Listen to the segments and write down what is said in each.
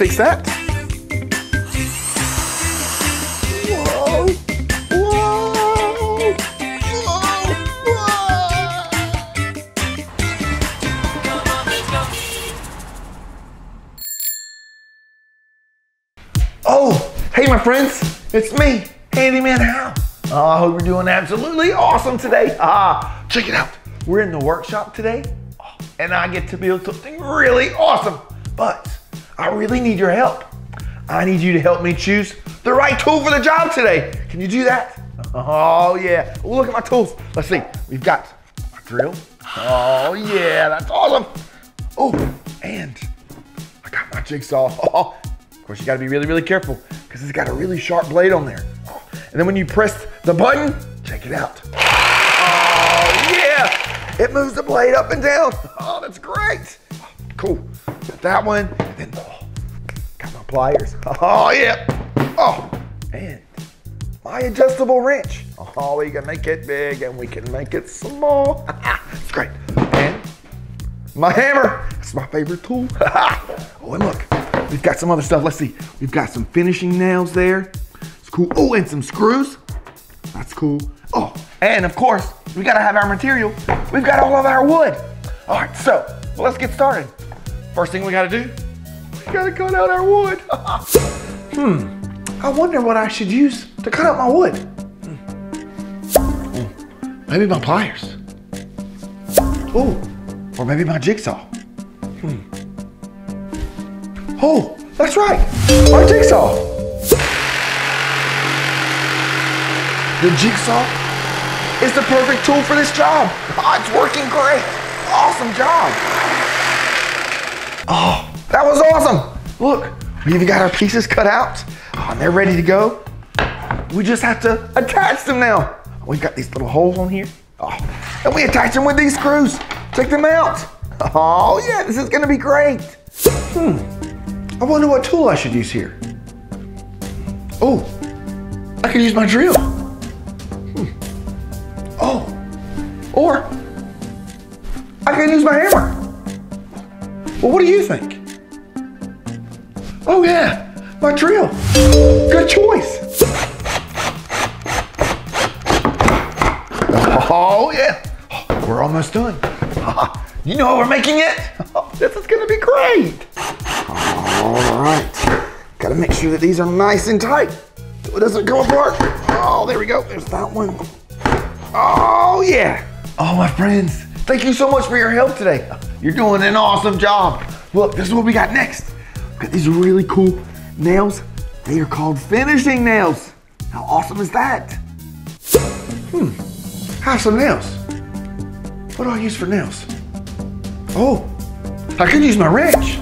fix that. Whoa! Whoa! Whoa! Whoa! Oh, hey my friends, it's me, Handyman Hal. Oh, I hope you're doing absolutely awesome today. Check it out. We're in the workshop today, and I get to build something really awesome. But I really need your help. I need you to help me choose the right tool for the job today. Can you do that? Oh yeah, look at my tools. Let's see, we've got my drill. Oh yeah, that's awesome. Oh, and I got my jigsaw. Oh, of course you gotta be really, really careful because it's got a really sharp blade on there. And then when you press the button, check it out. Oh yeah, it moves the blade up and down. Oh, that's great. Cool. Got that one, and then got my pliers. Oh yeah. Oh, and my adjustable wrench. Oh, we can make it big and we can make it small. It's great. And my hammer. That's my favorite tool. Oh, and look, we've got some other stuff. Let's see. We've got some finishing nails there. It's cool. Oh, and some screws. That's cool. Oh, and of course, we gotta have our material. We've got all of our wood. All right, so let's get started. First thing we gotta do, we gotta cut out our wood. I wonder what I should use to cut out my wood. Maybe my pliers. Oh, or maybe my jigsaw. Oh, that's right, my jigsaw. The jigsaw is the perfect tool for this job. Oh, it's working great, awesome job. Oh, that was awesome. Look, we've got our pieces cut out. Oh, and they're ready to go. We just have to attach them now. We've got these little holes on here. Oh, and we attach them with these screws. Check them out. Oh yeah, this is gonna be great. I wonder what tool I should use here. Oh, I could use my drill. Oh, or I can use my hammer. Well, what do you think? Oh yeah, my drill. Good choice. Oh yeah, we're almost done. You know how we're making it? This is gonna be great. All right, gotta make sure that these are nice and tight so it doesn't go apart. Oh, there we go, there's that one. Oh yeah. Oh my friends, thank you so much for your help today. You're doing an awesome job. Look, this is what we got next. We've got these really cool nails. They are called finishing nails. How awesome is that? I have some nails. What do I use for nails? Oh, I could use my wrench.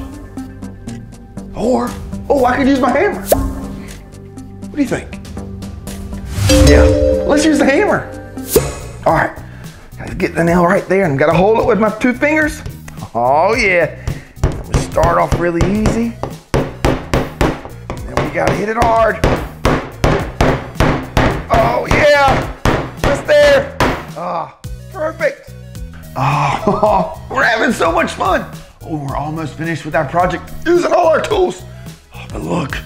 Or, oh, I could use my hammer. What do you think? Yeah, let's use the hammer. All right, gotta get the nail right there and gotta hold it with my two fingers. Oh yeah, we start off really easy, then we gotta hit it hard. Oh yeah, just there. Ah, oh, perfect. Oh, we're having so much fun. Oh, we're almost finished with our project using all our tools. Oh, but look,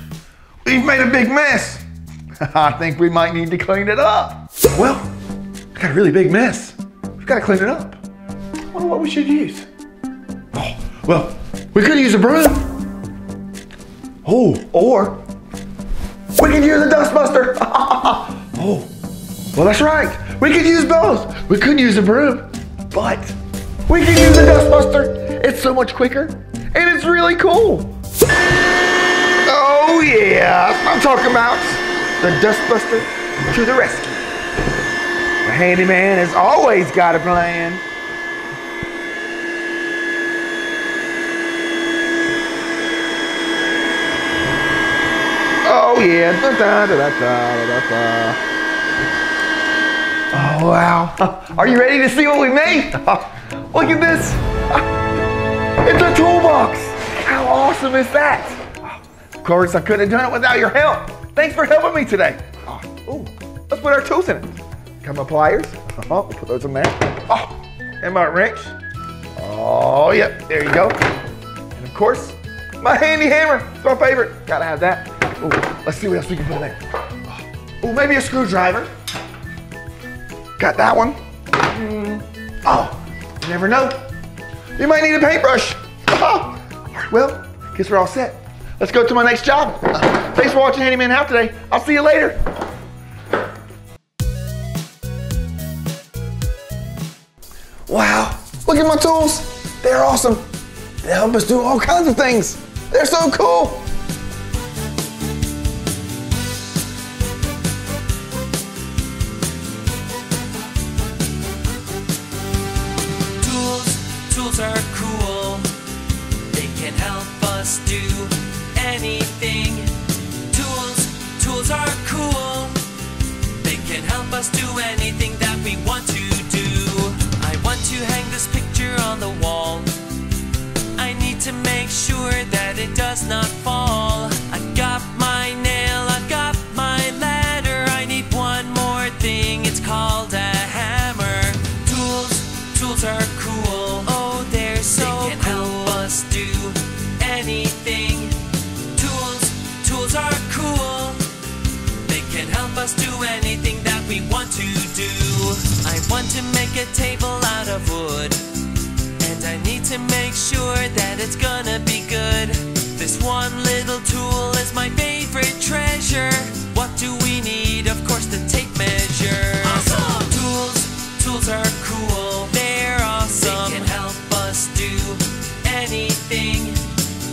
we've made a big mess. I think we might need to clean it up. Well, I got a really big mess. We've gotta clean it up. I wonder what we should use. Well, we could use a broom. Oh, or we could use a dustbuster. Oh, well, that's right. We could use both. We could use a broom, but we could use a dustbuster. It's so much quicker, and it's really cool. Oh, yeah, I'm talking about the dustbuster to the rescue. The handyman has always got a plan. Oh yeah, da, da, da, da, da, da. Oh wow, are you ready to see what we made? Look at this, it's a toolbox. How awesome is that? Of course, I couldn't have done it without your help. Thanks for helping me today. Oh, let's put our tools in it. Got my pliers, we'll put those in there. Oh, and my wrench. Oh yep, there you go. And of course, My handy hammer. It's my favorite. Gotta have that. Ooh, let's see what else we can put in there. Oh, maybe a screwdriver. Got that one. Oh, you never know. You might need a paintbrush. Oh, well, guess we're all set. Let's go to my next job. Thanks for watching Handyman Hal today. I'll see you later. Wow, look at my tools. They're awesome. They help us do all kinds of things. They're so cool. Tools are cool. They can help us do anything. Tools are cool. They can help us do anything that we want to do. I want to hang this picture on the wall. I need to make sure that it does not fall. I got my nail, I got my ladder. I need one more thing, it's called a hammer. Tools are cool. Oh, they're so cool. They can help us do anything. Tools are cool. They can help us do anything that we want to do. I want to make a table out of wood, and I need to make sure that it's gonna be good. This one little tool is my favorite treasure. What do we need? Of course, the tape measure. Awesome. Tools are cool. They're awesome. They can help us do anything.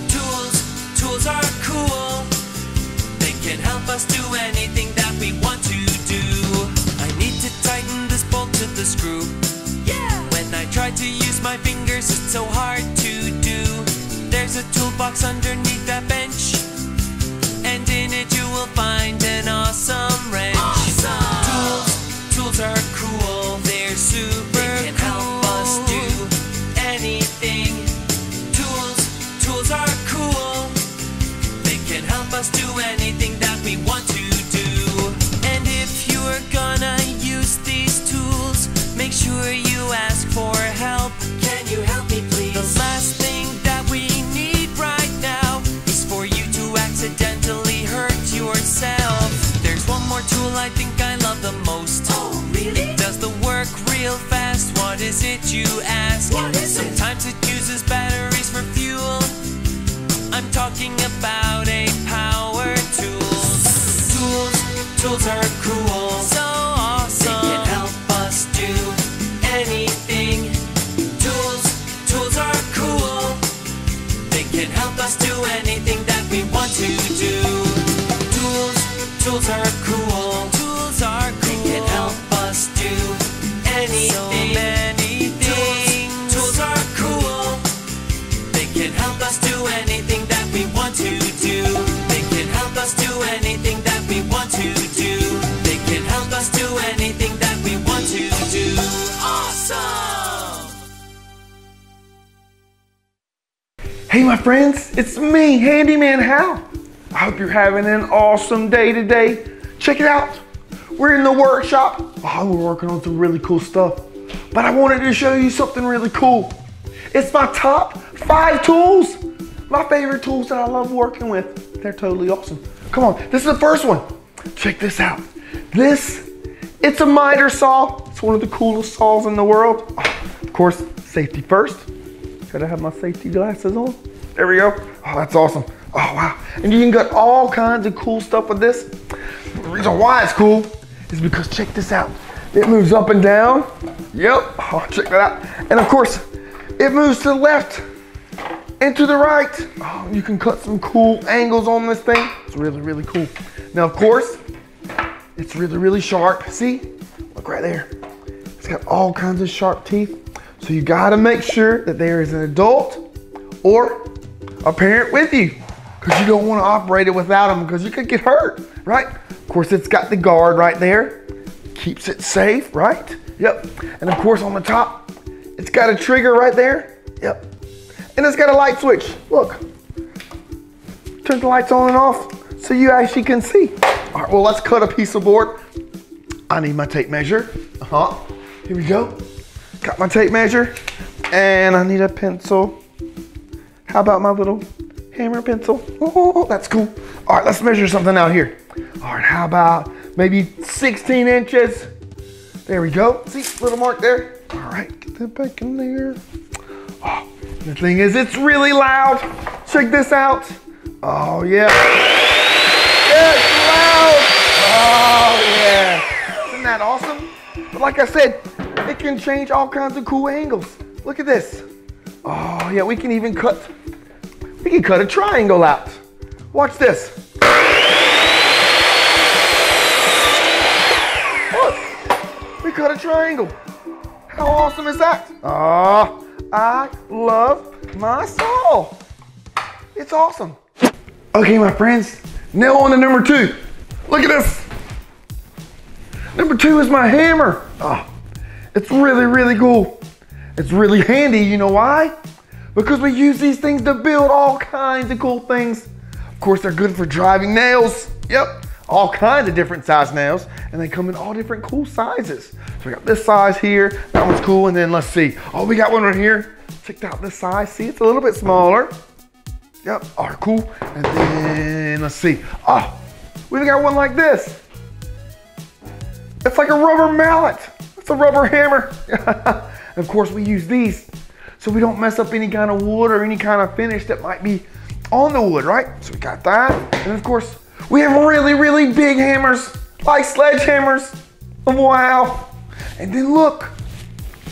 Tools are cool. They can help us do anything that we want to do. I need to tighten this bolt to the screw. Yeah. When I try to use my fingers, it's so hard to do. There's a toolbox underneath that bench, and in it you will find an awesome wrench. Awesome. Tools are cool. They're super cool. They can help us do anything. Tools are cool. They can help us do anything that we want to do. And if you're gonna use these tools, make sure you ask for help. Can you help me please? The last thing that we need right now is for you to accidentally hurt yourself. There's one more tool I think I love the most. Oh, really? It does the work real fast. What is it, you ask? What is it? Sometimes it uses batteries for fuel. I'm talking about a power tool. Tools are cool. So awesome. They can help us do anything. Tools are cool. They can help us do anything that we want to do. Tools are cool. Tools are cool. They can help us do anything. So many things. Tools are cool. They can help us do anything that we want to do. They can help us do anything that we want to do. They can help us do anything that we want to do. Awesome! Hey my friends, it's me, Handyman Hal. I hope you're having an awesome day today. Check it out. We're in the workshop. Oh, we're working on some really cool stuff. But I wanted to show you something really cool. It's my top 5 tools. My favorite tools that I love working with. They're totally awesome. Come on, this is the first one. Check this out. It's a miter saw. It's one of the coolest saws in the world. Of course, safety first. Gotta have my safety glasses on. There we go. Oh, that's awesome. Oh wow, and you can get all kinds of cool stuff with this. The reason why it's cool is because check this out. It moves up and down. Yep, oh, check that out. And of course, it moves to the left and to the right. Oh, you can cut some cool angles on this thing. It's really, really cool. Now of course, it's really, really sharp. See, look right there. It's got all kinds of sharp teeth. So you gotta make sure that there is an adult or a parent with you, because you don't want to operate it without them because you could get hurt, right? Of course, it's got the guard right there. Keeps it safe, right? Yep. And of course, on the top, it's got a trigger right there. Yep. And it's got a light switch. Look. Turn the lights on and off so you actually can see. All right, well, let's cut a piece of board. I need my tape measure. Here we go. Got my tape measure. And I need a pencil. How about my little Hammer, pencil. Oh, that's cool. All right, let's measure something out here. All right, how about maybe 16 inches? There we go. See, little mark there. All right, get that back in there. Oh, the thing is, it's really loud. Check this out. Oh, yeah. Yeah, it's loud. Oh, yeah. Isn't that awesome? But like I said, it can change all kinds of cool angles. Look at this. Oh, yeah, we can even cut. We can cut a triangle out. Watch this. Look, we cut a triangle. How awesome is that? Oh, I love my saw. It's awesome. Okay, my friends, now on to number two. Look at this. Number two is my hammer. Oh, it's really, really cool. It's really handy, you know why? Because we use these things to build all kinds of cool things. Of course, they're good for driving nails. Yep, all kinds of different size nails. And they come in all different cool sizes. So we got this size here, that one's cool, and then let's see. Oh, we got one right here. Checked out this size, see, it's a little bit smaller. Yep, all right, cool. And then let's see. Oh, we've got one like this. It's like a rubber mallet. It's a rubber hammer. Of course, we use these so we don't mess up any kind of wood or any kind of finish that might be on the wood, right? So we got that. And of course, we have really, really big hammers, like sledgehammers. Wow. And then look,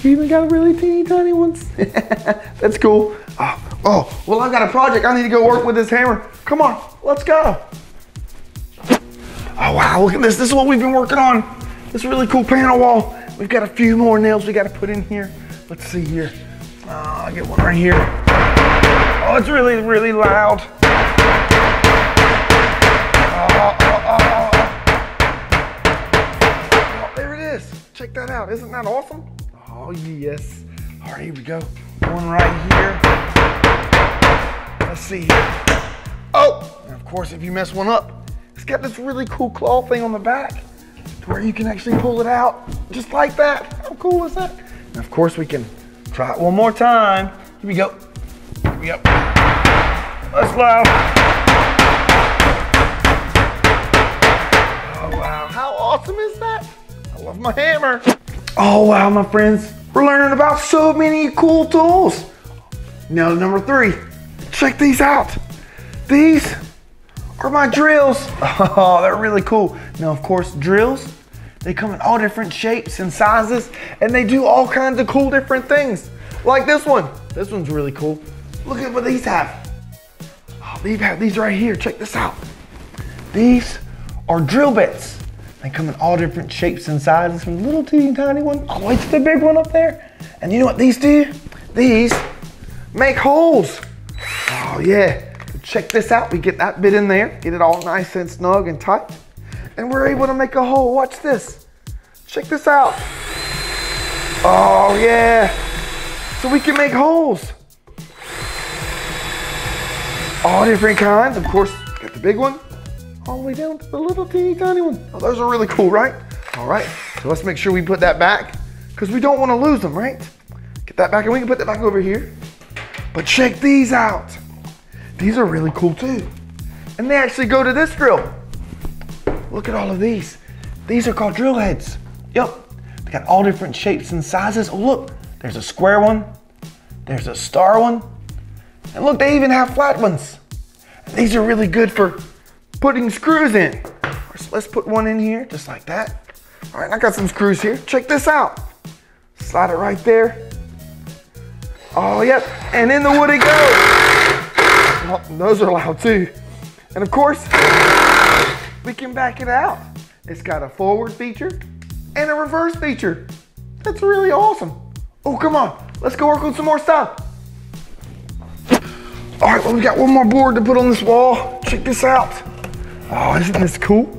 we even got really teeny tiny ones. That's cool. Oh, well, I've got a project. I need to go work with this hammer. Come on, let's go. Oh, wow, look at this. This is what we've been working on. This really cool panel wall. We've got a few more nails we got to put in here. Let's see here. I'll get one right here. Oh, it's really, really loud. Oh, there it is. Check that out. Isn't that awesome? Oh, yes. All right, here we go. One right here. Let's see. Oh, and of course, if you mess one up, it's got this really cool claw thing on the back to where you can actually pull it out just like that. How cool is that? And of course, we can try it one more time. Here we go. Here we go. That's loud. Oh, wow. How awesome is that? I love my hammer. Oh, wow, my friends. We're learning about so many cool tools. Now, number three. Check these out. These are my drills. Oh, they're really cool. Now, of course, drills. They come in all different shapes and sizes, and they do all kinds of cool different things. Like this one. This one's really cool. Look at what these have. Oh, they have these right here. Check this out. These are drill bits. They come in all different shapes and sizes, from the little teeny tiny one all the way to the big one up there. And you know what these do? These make holes. Oh yeah. Check this out. We get that bit in there, get it all nice and snug and tight. And we're able to make a hole. Watch this. Check this out. Oh, yeah. So we can make holes. All different kinds. Of course, got the big one all the way down to the little teeny tiny one. Oh, those are really cool, right? All right. So let's make sure we put that back because we don't want to lose them, right? Get that back and we can put that back over here. But check these out. These are really cool too. And they actually go to this drill. Look at all of these. These are called drill heads. Yep, they got all different shapes and sizes. Oh look, there's a square one. There's a star one. And look, they even have flat ones. And these are really good for putting screws in. So let's put one in here, just like that. All right, I got some screws here. Check this out. Slide it right there. Oh, yep, and in the wood it goes. Oh, those are loud too. And of course, we can back it out. It's got a forward feature and a reverse feature. That's really awesome. Oh, come on. Let's go work on some more stuff. All right, well, we got one more board to put on this wall. Check this out. Oh, isn't this cool?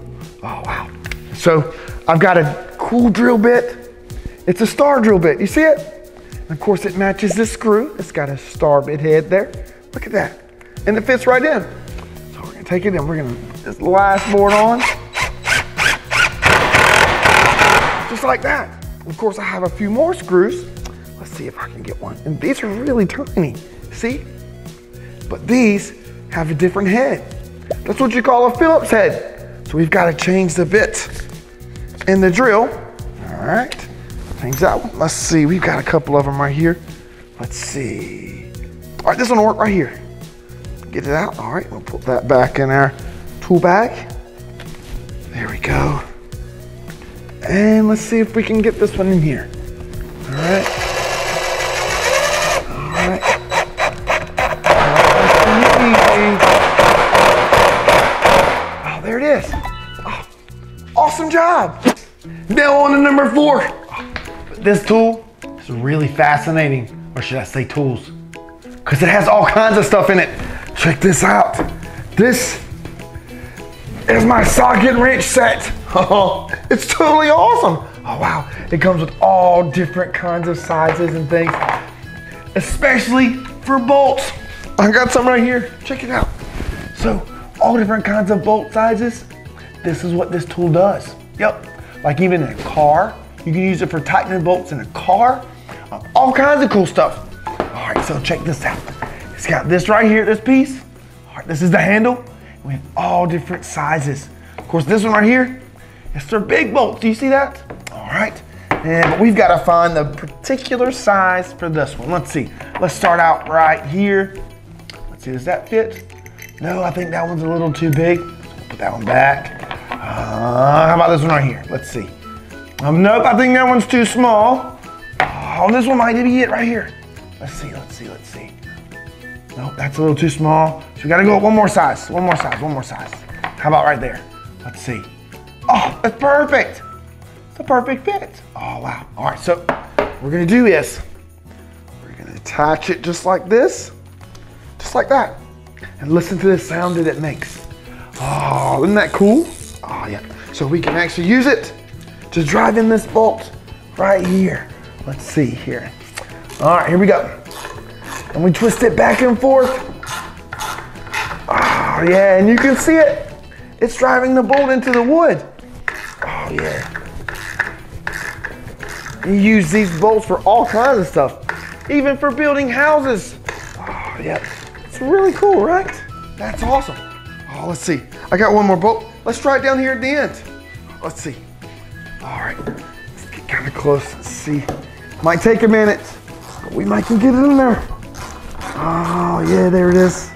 Oh, wow. So I've got a cool drill bit. It's a star drill bit. You see it? And of course, it matches this screw. It's got a star bit head there. Look at that. And it fits right in. So we're gonna take it and we're gonna this last board on. Just like that. Of course, I have a few more screws. Let's see if I can get one. And these are really tiny, see? But these have a different head. That's what you call a Phillips head. So we've got to change the bit in the drill. All right, change that one. Let's see, we've got a couple of them right here. Let's see. All right, this one will work right here. Get it out. All right, we'll put that back in our tool bag. There we go. And let's see if we can get this one in here. All right. All right. Oh, there it is. Oh, awesome job. Now on to number 4. This tool is really fascinating, or should I say tools? Because it has all kinds of stuff in it. Check this out. This is my socket wrench set. Oh, it's totally awesome. Oh wow, it comes with all different kinds of sizes and things, especially for bolts. I got some right here, check it out. So, all different kinds of bolt sizes. This is what this tool does. Yep, like even in a car, you can use it for tightening bolts in a car. All kinds of cool stuff. All right, so check this out. It's got this right here, this piece. All right, this is the handle. We have all different sizes. Of course, this one right here, it's for big bolts. Do you see that? All right. And we've got to find the particular size for this one. Let's see. Let's start out right here. Let's see, does that fit? No, I think that one's a little too big. Put that one back. How about this one right here? Let's see. Nope, I think that one's too small. Oh, this one might be it right here. Let's see, let's see, let's see. Nope, that's a little too small. So we got to go one more size, one more size, one more size. How about right there? Let's see. Oh, that's perfect. It's a perfect fit. Oh, wow. All right, so we're gonna do this. We're gonna attach it just like this, just like that. And listen to the sound that it makes. Oh, isn't that cool? Oh, yeah. So we can actually use it to drive in this bolt right here. Let's see here. All right, here we go. And we twist it back and forth. Oh, yeah, and you can see it. It's driving the bolt into the wood. Oh yeah. You use these bolts for all kinds of stuff, even for building houses. Oh yeah, it's really cool, right? That's awesome. Oh, let's see. I got one more bolt. Let's try it down here at the end. Let's see. All right, let's get kind of close. Let's see. Might take a minute. We might can get it in there. Oh yeah, there it is.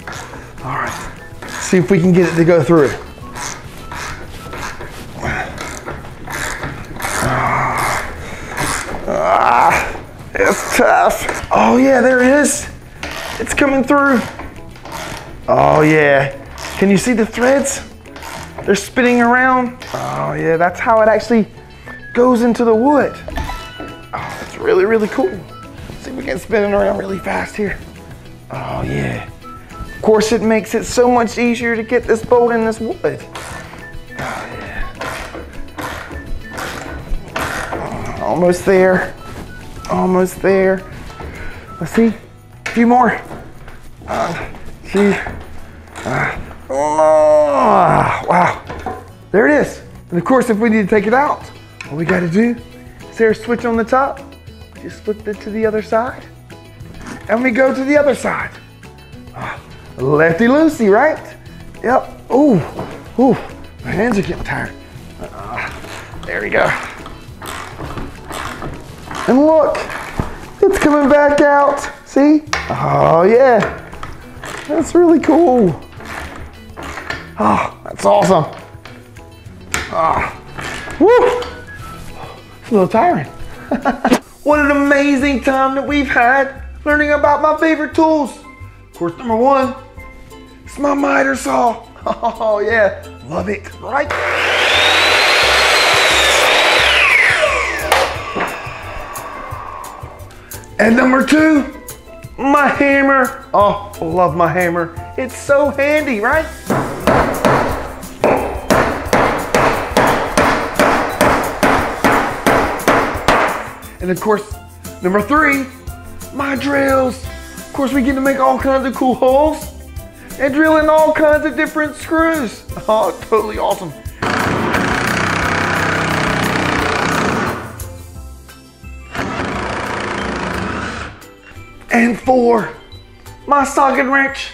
All right, let's see if we can get it to go through. It's tough. Oh yeah, there it is. It's coming through. Oh yeah. Can you see the threads? They're spinning around. Oh yeah, that's how it actually goes into the wood. Oh, it's really, really cool. Let's see if we can spin it around really fast here. Oh yeah. Of course, it makes it so much easier to get this bolt in this wood. Oh yeah. Almost there. Almost there. Let's see. A few more. Wow. There it is. And of course, if we need to take it out, all we got to do is there's a switch on the top. Just flip it to the other side. And we go to the other side. Lefty loosey, right? Yep. Ooh. Ooh. My hands are getting tired. There we go. And look, it's coming back out. See? Oh yeah, that's really cool. Oh, that's awesome. Oh, woo! It's a little tiring. What an amazing time that we've had learning about my favorite tools. Of course, number 1, it's my miter saw. Oh yeah, love it, right? And number 2, my hammer. Oh, I love my hammer. It's so handy, right? And of course, number 3, my drills. Of course, we get to make all kinds of cool holes and drill in all kinds of different screws. Oh, totally awesome. And 4, my socket wrench.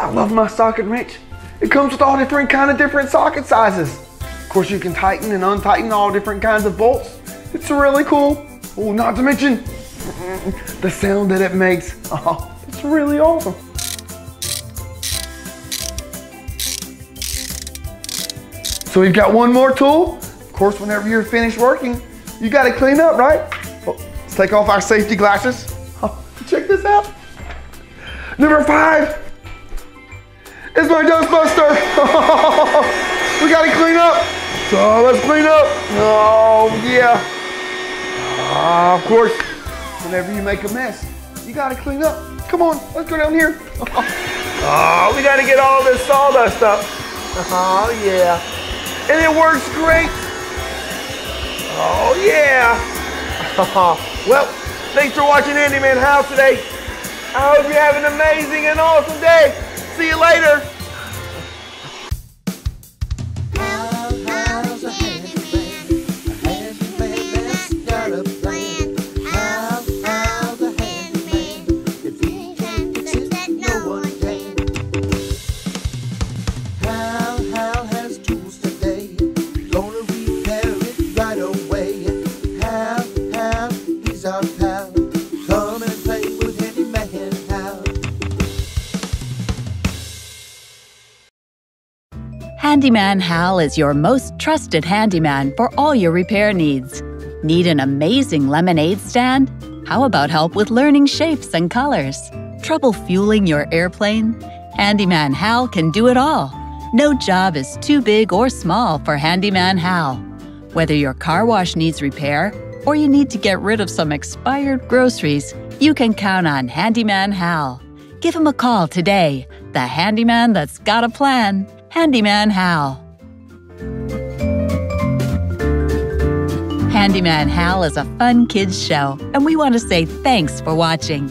I love my socket wrench. It comes with all different socket sizes. Of course, you can tighten and untighten all different kinds of bolts. It's really cool. Oh, not to mention the sound that it makes. Oh, it's really awesome. So we've got one more tool. Of course, whenever you're finished working, you gotta clean up, right? Well, let's take off our safety glasses. Oh, check this out. Number 5 is my dustbuster. We gotta clean up. So let's clean up. Oh, yeah. Of course, whenever you make a mess, you gotta clean up. Come on, let's go down here. Oh, we gotta get all this sawdust up. Oh yeah, and it works great. Oh yeah. Well, thanks for watching Handyman Hal today. I hope you have an amazing and awesome day. See you later. Handyman Hal is your most trusted handyman for all your repair needs. Need an amazing lemonade stand? How about help with learning shapes and colors? Trouble fueling your airplane? Handyman Hal can do it all. No job is too big or small for Handyman Hal. Whether your car wash needs repair or you need to get rid of some expired groceries, you can count on Handyman Hal. Give him a call today. The handyman that's got a plan. Handyman Hal. Handyman Hal is a fun kids show, and we want to say thanks for watching.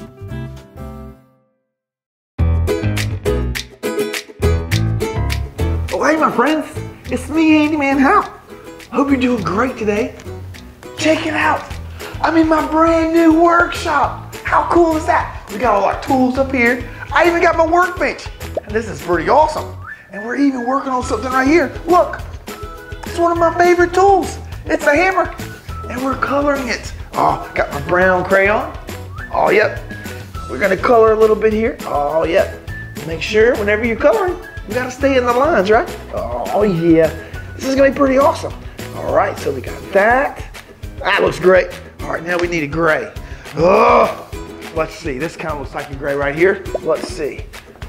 Oh, hey, my friends. It's me, Handyman Hal. Hope you're doing great today. Check it out. I'm in my brand new workshop. How cool is that? We got all our tools up here. I even got my workbench. This is pretty awesome. And we're even working on something right here. Look, it's one of my favorite tools. It's a hammer, and we're coloring it. Oh, got my brown crayon. Oh, yep. We're gonna color a little bit here. Oh, yep. Make sure whenever you're coloring, you gotta stay in the lines, right? Oh, yeah. This is gonna be pretty awesome. All right, so we got that. That looks great. All right, now we need a gray. Oh, let's see. This kind of looks like a gray right here. Let's see.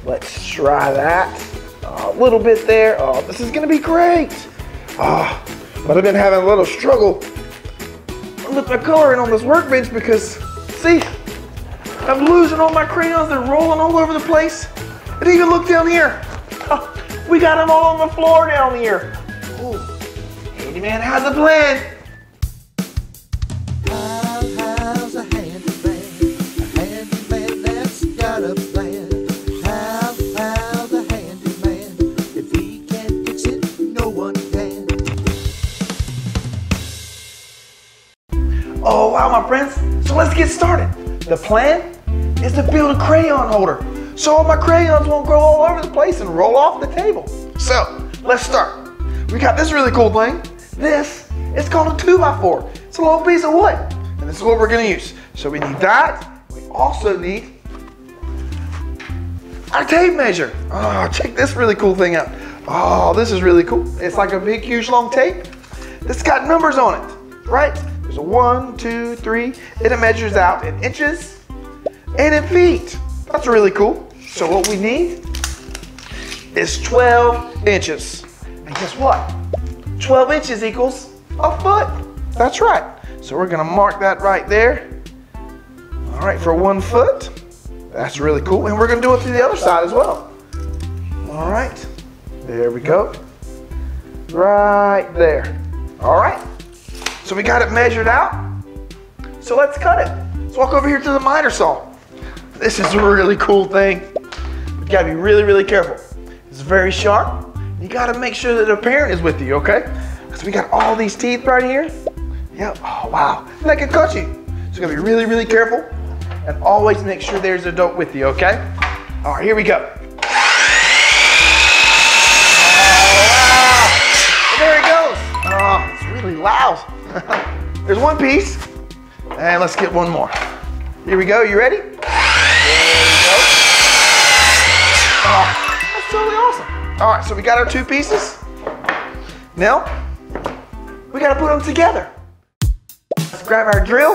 Let's try that. A little bit there. Oh, this is gonna be great. Oh, but I've been having a little struggle with my coloring on this workbench because, see, I'm losing all my crayons. They're rolling all over the place. And even look down here. Oh, we got them all on the floor down here. Ooh, Handyman has a plan. Oh wow, my friends, so let's get started. The plan is to build a crayon holder so all my crayons won't grow all over the place and roll off the table. So let's start. We got this really cool thing. This is called a 2x4. It's a little piece of wood, and this is what we're gonna use. So we need that. We also need our tape measure. Oh, check this really cool thing out. Oh, this is really cool. It's like a big, huge, long tape that's got numbers on it, right? There's a 1, 2, 3, and it measures out in inches and in feet. That's really cool. So what we need is 12 inches. And guess what? 12 inches equals a foot. That's right. So we're gonna mark that right there. All right, for 1 foot. That's really cool. And we're gonna do it to the other side as well. All right, there we go. Right there. All right. So we got it measured out, so let's cut it. Let's walk over here to the miter saw. This is a really cool thing. You gotta be really, really careful. It's very sharp. You gotta make sure that the parent is with you, okay? Because we got all these teeth right here. Yep, oh wow, and they can cut you. So you gotta be really, really careful and always make sure there's an adult with you, okay? All right, here we go. Wow. There's one piece. And let's get one more. Here we go. You ready? There we go. Oh, that's totally awesome. All right, so we got our two pieces. Now, we got to put them together. Let's grab our drill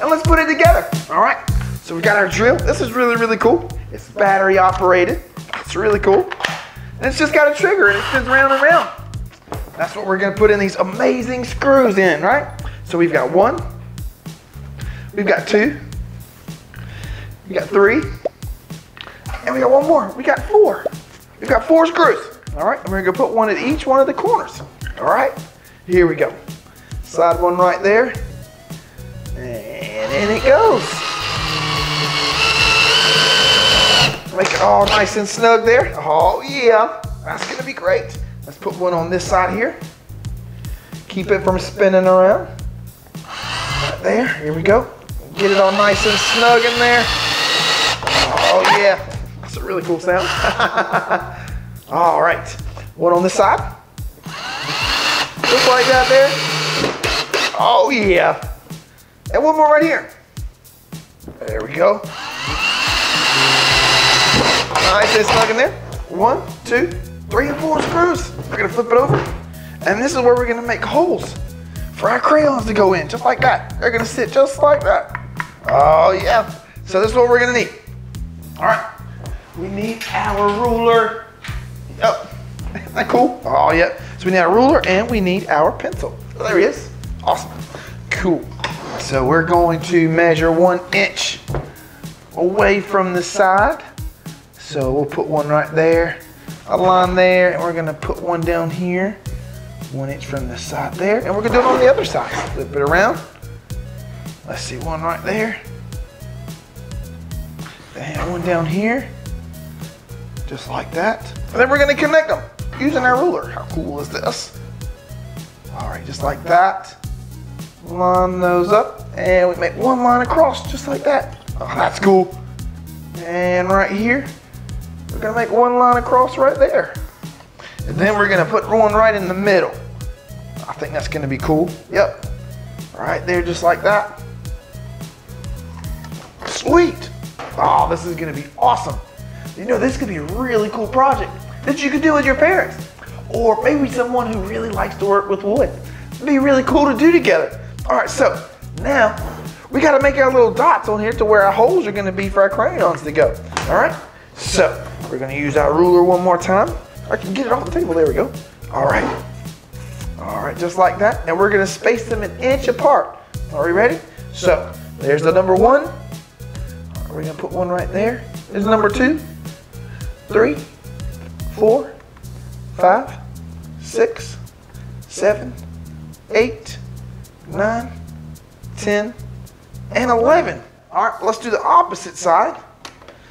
and let's put it together. All right, so we got our drill. This is really, really cool. It's battery operated. It's really cool. And it's just got a trigger and it spins round and round. That's what we're going to put in these amazing screws in, right? So we've got one, we've got two, we got three, and we got one more. We got four. We've got four screws. All right, and we're going to put one at each one of the corners. All right, here we go. Slide one right there, and in it goes. Make it all nice and snug there. Oh yeah, that's going to be great. Let's put one on this side here. Keep it from spinning around. Right there, here we go. Get it all nice and snug in there. Oh yeah, that's a really cool sound. All right, one on this side. Just like that there. Oh yeah. And one more right here. There we go. Nice and snug in there. One, two, three and four screws. We're gonna flip it over, and this is where we're gonna make holes for our crayons to go in, just like that. They're gonna sit just like that. Oh yeah, so this is what we're gonna need. All right, we need our ruler. Yep, isn't that cool? Oh yeah, so we need our ruler and we need our pencil. Oh, there he is, awesome, cool. So we're going to measure 1 inch away from the side. So we'll put one right there. A line there, and we're gonna put one down here, 1 inch from the side there, and we're gonna do it on the other side. Flip it around. Let's see, one right there, and one down here, just like that. And then we're gonna connect them using our ruler. How cool is this? All right, just like that. Line those up, and we make one line across, just like that. Oh, that's cool. And right here. We're gonna make one line across right there. And then we're gonna put one right in the middle. I think that's gonna be cool. Yep, right there just like that. Sweet. Oh, this is gonna be awesome. You know, this could be a really cool project that you could do with your parents or maybe someone who really likes to work with wood. It'd be really cool to do together. All right, so now we gotta make our little dots on here to where our holes are gonna be for our crayons to go, all right? So we're gonna use our ruler one more time. I can get it off the table, there we go. All right, just like that. Now we're gonna space them 1 inch apart. Are we ready? So there's the number one. We're gonna put one right there. There's the number two, three, four, five, six, seven, eight, 9, 10, and 11. All right, let's do the opposite side.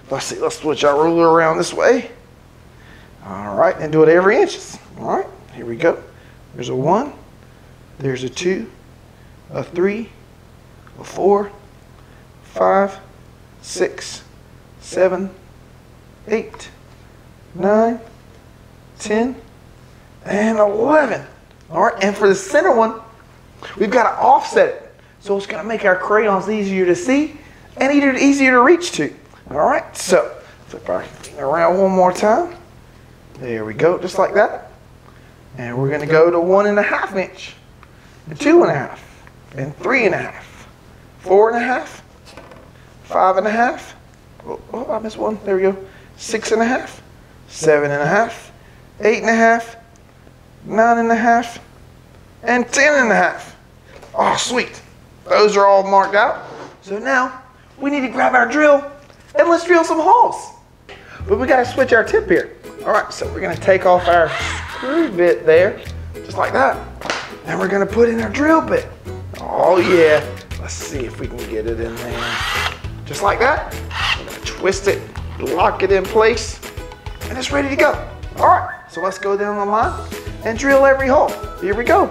Let's see, let's switch our ruler around this way. All right, and do it every inch. All right, here we go. There's a one, there's a two, a three, a four, 5, 6, 7, 8, 9, 10, and 11. All right, and for the center one, we've got to offset it. So it's gonna make our crayons easier to see and easier to reach to. All right, so flip our thing around one more time. There we go, just like that. And we're gonna go to 1.5 inch, and 2.5, and 3.5, 4.5, 5.5. Oh, I missed one, there we go. 6.5, 7.5, 8.5, 9.5, and 10.5. Oh, sweet. Those are all marked out. So now we need to grab our drill and let's drill some holes. But we gotta switch our tip here. All right, so we're gonna take off our screw bit there, just like that. And we're gonna put in our drill bit. Oh yeah, let's see if we can get it in there. Just like that, we're gonna twist it, lock it in place, and it's ready to go. All right, so let's go down the line and drill every hole. Here we go.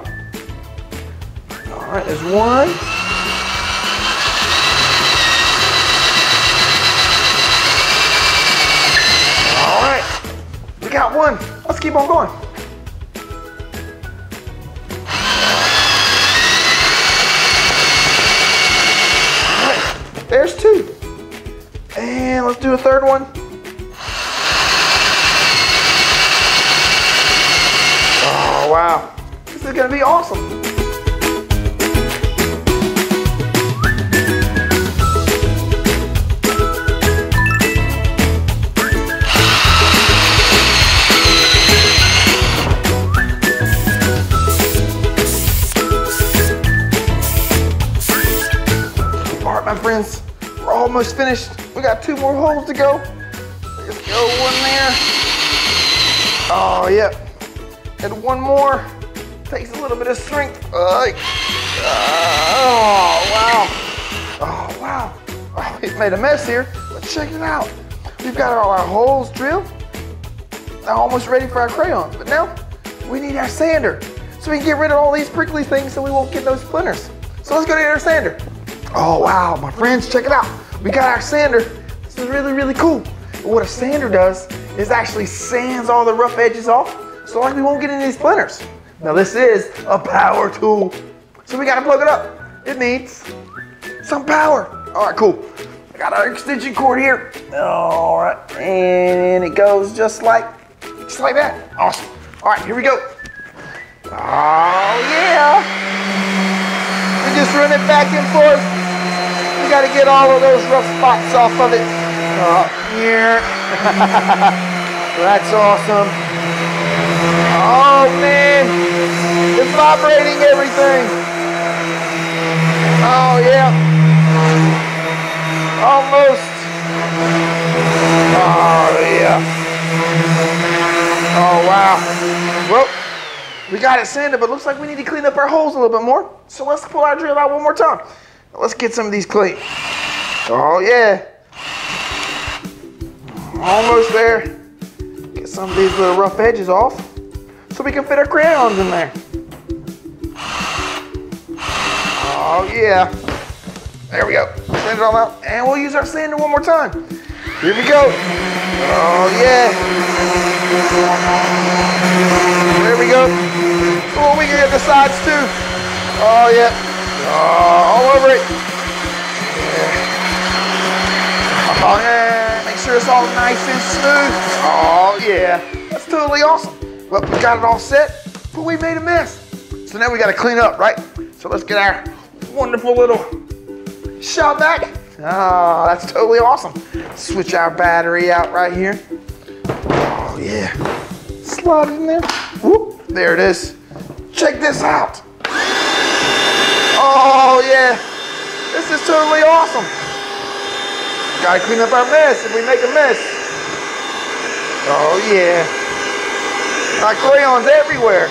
All right, there's one. Got one. Let's keep on going. do a third one? Oh, wow. This is gonna be awesome. My friends, we're almost finished. We got two more holes to go. Let's go one there. Oh, yep. And one more. Takes a little bit of strength. Oh, wow. Oh, wow. Oh, we've made a mess here, but check it out. We've got all our holes drilled. Now almost ready for our crayons, but now we need our sander so we can get rid of all these prickly things so we won't get those splinters. So let's go get our sander. Oh wow, my friends, check it out. We got our sander. This is really, really cool. What a sander does is actually sands all the rough edges off so like we won't get any of these splinters. Now this is a power tool. So we gotta plug it up. It needs some power. All right, cool. I got our extension cord here. All right, and it goes just like that. Awesome. All right, here we go. Oh yeah. We just run it back and forth. Got to get all of those rough spots off of it. Oh, yeah. That's awesome. Oh, man. It's vibrating everything. Oh, yeah. Almost. Oh, yeah. Oh, wow. Well, we got it sanded, but looks like we need to clean up our holes a little bit more. So let's pull our drill out one more time. Let's get some of these clean. Oh yeah. Almost there. Get some of these little rough edges off so we can fit our crayons in there. Oh yeah. There we go. Sand it all out. And we'll use our sander one more time. Here we go. Oh yeah. There we go. Oh, we can get the sides too. Oh yeah. All over it. Yeah. Oh, yeah. Make sure it's all nice and smooth. Oh, yeah. That's totally awesome. Well, we got it all set, but we made a mess. So now we got to clean up, right? So let's get our wonderful little shop back. Oh, that's totally awesome. Switch our battery out right here. Oh, yeah. Slide it in there. Whoop. There it is. Check this out. Oh yeah, this is totally awesome. Gotta clean up our mess if we make a mess. Oh yeah, our crayons everywhere.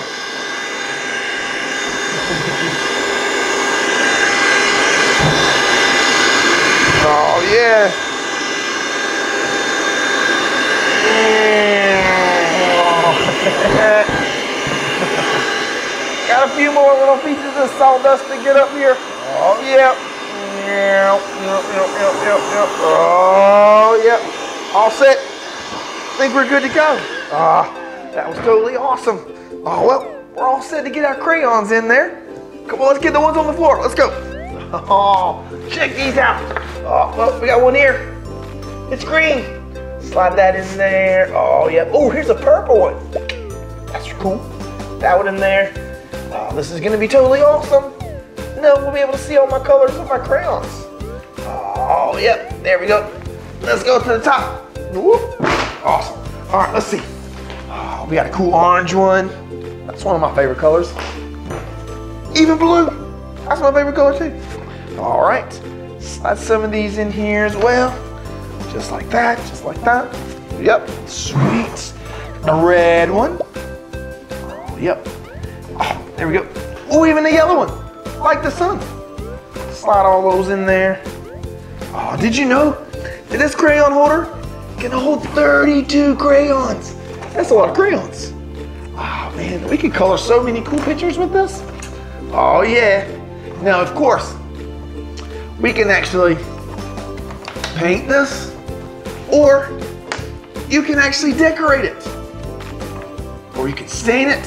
Oh yeah. Yeah. Oh. Got a few more little pieces of sawdust to get up here. Oh, yep. Yep, yep, yep, yep, yep, yep. Oh, yep. All set. Think we're good to go. Ah, that was totally awesome. Oh, well, we're all set to get our crayons in there. Come on, let's get the ones on the floor. Let's go. Oh, check these out. Oh, well, we got one here. It's green. Slide that in there. Oh, yep. Oh, here's a purple one. That's cool. That one in there. Oh, this is going to be totally awesome. Now we'll be able to see all my colors with my crayons. Oh, yep. There we go. Let's go to the top. Whoop. Awesome. All right, let's see. Oh, we got a cool orange one. That's one of my favorite colors. Even blue. That's my favorite color, too. All right. Slide some of these in here as well. Just like that. Just like that. Yep. Sweet. A red one. Oh, yep. There we go. Oh, even the yellow one, like the sun. Slide all those in there. Oh, did you know that this crayon holder can hold 32 crayons? That's a lot of crayons. Oh man, we could color so many cool pictures with this. Oh yeah. Now, of course, we can actually paint this, or you can actually decorate it, or you can stain it,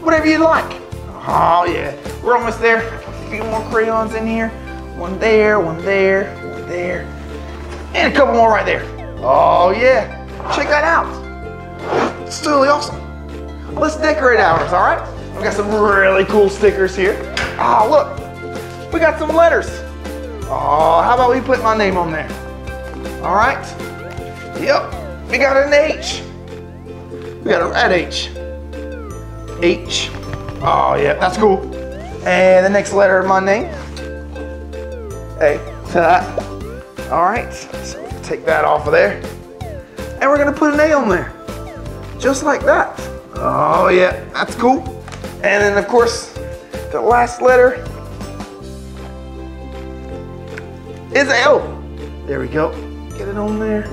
whatever you like. Oh yeah, we're almost there. A few more crayons in here. One there, one there, one there. And a couple more right there. Oh yeah, check that out. It's totally awesome. Let's decorate ours, all right? We've got some really cool stickers here. Oh, look, we got some letters. Oh, how about we put my name on there? All right, yep, we got an H. We got a red H. H, oh yeah, that's cool. And the next letter of my name, A. All right, so we'll take that off of there. And we're gonna put an A on there, just like that. Oh yeah, that's cool. And then of course, the last letter is L. There we go, get it on there.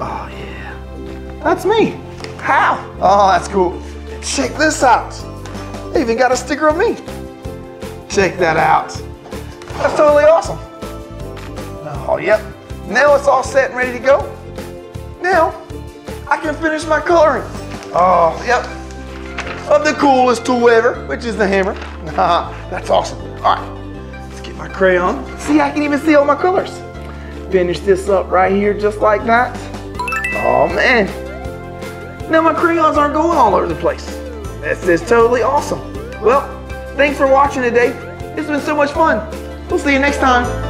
Oh yeah, that's me, Hal. Oh, that's cool. Check this out. They even got a sticker of me. Check that out. That's totally awesome. Oh, yep. Now it's all set and ready to go. Now, I can finish my coloring. Oh, yep. Of the coolest tool ever, which is the hammer. That's awesome. All right, let's get my crayon. See, I can even see all my colors. Finish this up right here just like that. Oh, man. Now my crayons aren't going all over the place. This is totally awesome. Well, thanks for watching today. It's been so much fun. We'll see you next time.